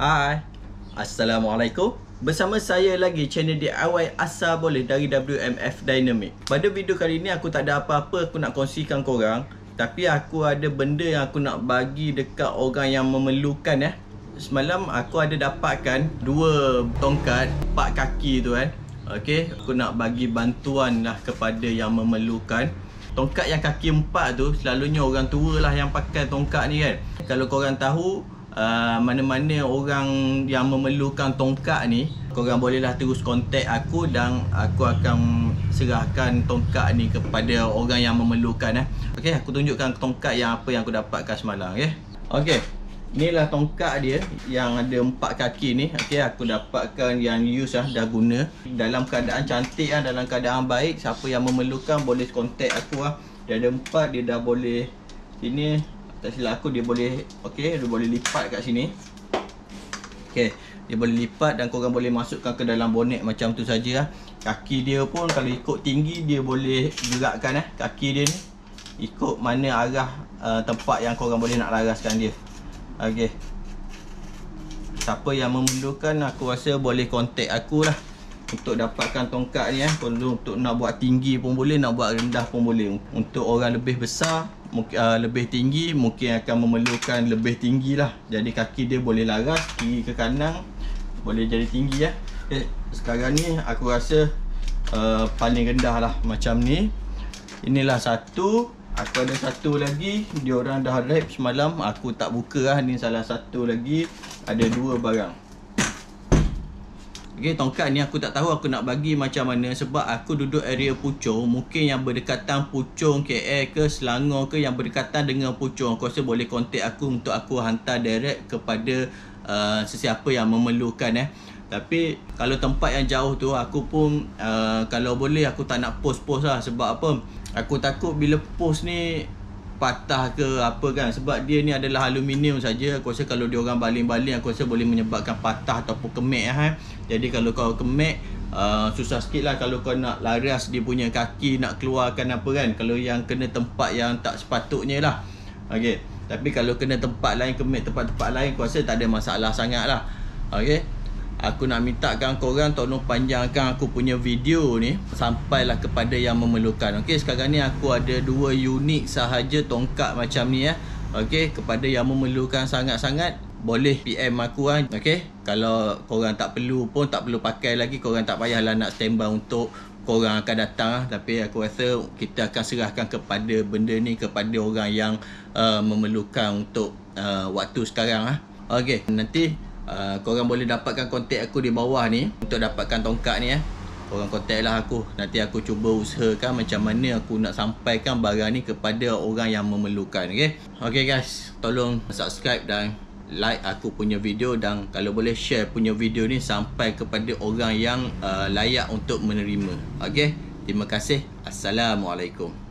Hai, Assalamualaikum. Bersama saya lagi channel DIY Asal Boleh dari WMF Dynamic. Pada video kali ni aku tak ada apa-apa aku nak kongsikan korang, tapi aku ada benda yang aku nak bagi dekat orang yang memerlukan Semalam aku ada dapatkan dua tongkat 4 kaki tu Okey, aku nak bagi bantuan lah kepada yang memerlukan. Tongkat yang kaki 4 tu selalunya orang tua lah yang pakai tongkat ni Kalau korang tahu mana-mana orang yang memerlukan tongkat ni, korang bolehlah terus kontak aku dan aku akan serahkan tongkat ni kepada orang yang memerlukan Okey, aku tunjukkan tongkat yang apa yang aku dapatkan semalam. Okey, inilah tongkat dia yang ada 4 kaki ni. Okey, aku dapatkan yang used dah guna, dalam keadaan cantik dalam keadaan baik. Siapa yang memerlukan boleh kontak aku Dia ada 4, dia dah boleh sini. Tak silap aku dia boleh, okey, dia boleh lipat kat sini. Okey, dia boleh lipat dan korang boleh masukkan ke dalam bonet macam tu sajalah. Kaki dia pun kalau ikut tinggi dia boleh gerakkan kaki dia ni ikut mana arah tempat yang korang boleh nak laraskan dia. Okey. Siapa yang memerlukan aku rasa boleh kontak aku lah untuk dapatkan tongkat ni Perlu untuk nak buat tinggi pun boleh, nak buat rendah pun boleh. Untuk orang lebih besar lebih tinggi mungkin akan memerlukan lebih tinggi lah. Jadi kaki dia boleh laras kiri ke kanan, boleh jadi tinggi Sekarang ni aku rasa paling rendah lah macam ni. Inilah satu. Aku ada satu lagi, dia orang dah wrap semalam, aku tak buka Ni salah satu lagi. Ada dua barang. Okey, tongkat ni aku tak tahu aku nak bagi macam mana sebab aku duduk area Puchong. Mungkin yang berdekatan Puchong, KL ke Selangor ke yang berdekatan dengan Puchong, aku rasa boleh kontak aku untuk aku hantar direct kepada sesiapa yang memerlukan Tapi kalau tempat yang jauh tu aku pun kalau boleh aku tak nak post lah. Sebab apa? Aku takut bila post ni patah ke apa sebab dia ni adalah aluminium saja. Aku rasa kalau dia orang baling-baling aku rasa boleh menyebabkan patah ataupun kemek Jadi kalau kau kemek susah sikit lah kalau kau nak laras dia punya kaki nak keluarkan kalau yang kena tempat yang tak sepatutnya lah. Okey, tapi kalau kena tempat lain, kemek tempat-tempat lain, aku rasa tak ada masalah sangat lah. Okey, aku nak mintakan korang tolong panjangkan aku punya video ni sampailah kepada yang memerlukan. Okey, sekarang ni aku ada 2 unit sahaja tongkat macam ni Okey, kepada yang memerlukan sangat-sangat boleh PM aku Okey, kalau korang tak perlu pun tak perlu pakai lagi, korang tak payahlah nak standby untuk korang akan datang Tapi aku rasa kita akan serahkan kepada benda ni kepada orang yang memerlukan untuk waktu sekarang Okey, nanti korang boleh dapatkan kontak aku di bawah ni untuk dapatkan tongkat ni korang kontak lah aku. Nanti aku cuba usahakan macam mana aku nak sampaikan barang ni kepada orang yang memerlukan. Okey guys, tolong subscribe dan like aku punya video dan kalau boleh share punya video ni sampai kepada orang yang layak untuk menerima. Okey, terima kasih. Assalamualaikum.